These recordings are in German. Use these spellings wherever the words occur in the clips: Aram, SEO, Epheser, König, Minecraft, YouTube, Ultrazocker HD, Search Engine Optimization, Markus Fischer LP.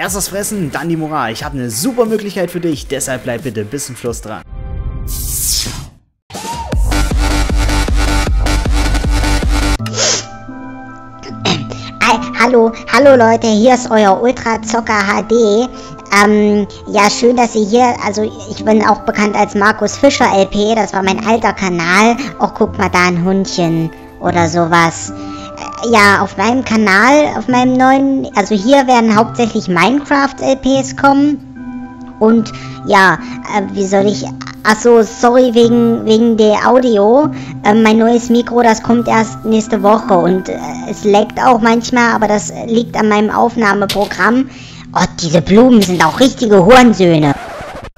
Erst das Fressen, dann die Moral. Ich habe eine super Möglichkeit für dich, deshalb bleib bitte bis zum Schluss dran. Hallo Leute, hier ist euer Ultrazocker HD. Ja, schön, dass ihr hier, also ich bin auch bekannt als Markus Fischer LP, das war mein alter Kanal. Och, guck mal da, ein Hundchen oder sowas. Ja, auf meinem Kanal, auf meinem neuen, also hier werden hauptsächlich Minecraft-LPs kommen. Und ja, wie soll ich... Achso, sorry wegen der Audio. Mein neues Mikro, das kommt erst nächste Woche. Und es laggt auch manchmal, aber das liegt an meinem Aufnahmeprogramm. Oh, diese Blumen sind auch richtige Hurensöhne.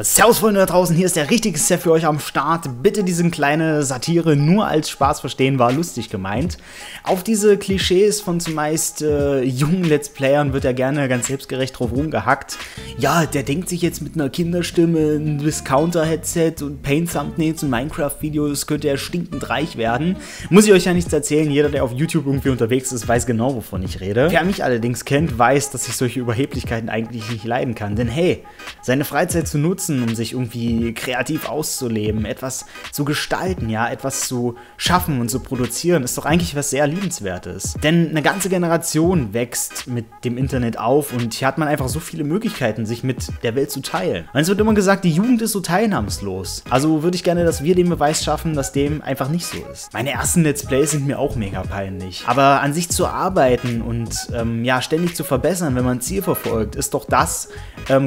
Servus Freunde da draußen, hier ist der richtige Set für euch am Start. Bitte diese kleine Satire nur als Spaß verstehen, war lustig gemeint. Auf diese Klischees von zumeist jungen Let's Playern wird ja gerne ganz selbstgerecht drauf rumgehackt. Ja, der denkt sich jetzt mit einer Kinderstimme, ein Discounter-Headset und Paint-Thumbnails und Minecraft-Videos könnte er stinkend reich werden. Muss ich euch ja nichts erzählen, jeder der auf YouTube irgendwie unterwegs ist, weiß genau wovon ich rede. Wer mich allerdings kennt, weiß, dass ich solche Überheblichkeiten eigentlich nicht leiden kann, denn hey, seine Freizeit zu nutzen, um sich irgendwie kreativ auszuleben, etwas zu gestalten, ja, etwas zu schaffen und zu produzieren, ist doch eigentlich was sehr Liebenswertes. Denn eine ganze Generation wächst mit dem Internet auf und hier hat man einfach so viele Möglichkeiten, sich mit der Welt zu teilen. Und es wird immer gesagt, die Jugend ist so teilnahmslos. Also würde ich gerne, dass wir den Beweis schaffen, dass dem einfach nicht so ist. Meine ersten Let's Plays sind mir auch mega peinlich. Aber an sich zu arbeiten und ja, ständig zu verbessern, wenn man ein Ziel verfolgt, ist doch das,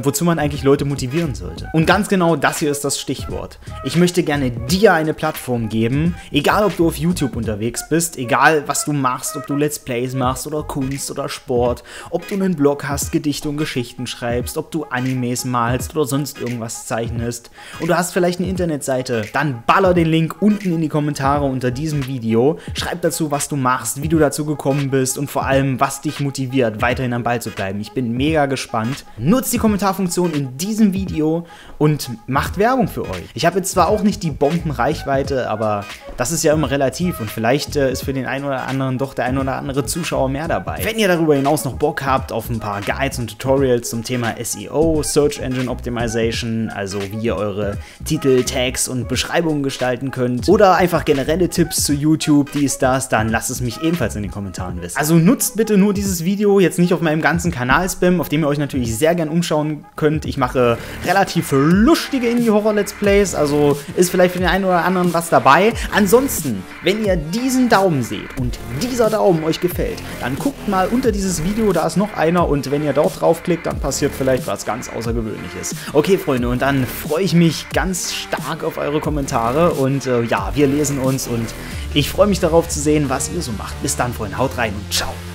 wozu man eigentlich Leute motivieren sollte. Und ganz genau das hier ist das Stichwort. Ich möchte gerne dir eine Plattform geben, egal ob du auf YouTube unterwegs bist, egal was du machst, ob du Let's Plays machst oder Kunst oder Sport, ob du einen Blog hast, Gedichte und Geschichten schreibst, ob du Animes malst oder sonst irgendwas zeichnest und du hast vielleicht eine Internetseite, dann baller den Link unten in die Kommentare unter diesem Video, schreib dazu, was du machst, wie du dazu gekommen bist und vor allem, was dich motiviert, weiterhin am Ball zu bleiben. Ich bin mega gespannt. Nutzt die Kommentarfunktion in diesem Video und macht Werbung für euch. Ich habe jetzt zwar auch nicht die Bombenreichweite, aber das ist ja immer relativ und vielleicht ist für den einen oder anderen doch der ein oder andere Zuschauer mehr dabei. Wenn ihr darüber hinaus noch Bock habt auf ein paar Guides und Tutorials zum Thema SEO, Search Engine Optimization, also wie ihr eure Titel, Tags und Beschreibungen gestalten könnt oder einfach generelle Tipps zu YouTube, dies, das, dann lasst es mich ebenfalls in den Kommentaren wissen. Also nutzt bitte nur dieses Video, jetzt nicht auf meinem ganzen Kanal spammen, auf dem ihr euch natürlich sehr gern umschauen könnt. Ich mache relativ lustige Indie-Horror-Let's Plays, also ist vielleicht für den einen oder anderen was dabei. Ansonsten, wenn ihr diesen Daumen seht und dieser Daumen euch gefällt, dann guckt mal unter dieses Video, da ist noch einer und wenn ihr dort draufklickt, dann passiert vielleicht was ganz Außergewöhnliches. Okay, Freunde, und dann freue ich mich ganz stark auf eure Kommentare und ja, wir lesen uns und ich freue mich darauf zu sehen, was ihr so macht. Bis dann, Freunde, haut rein und ciao!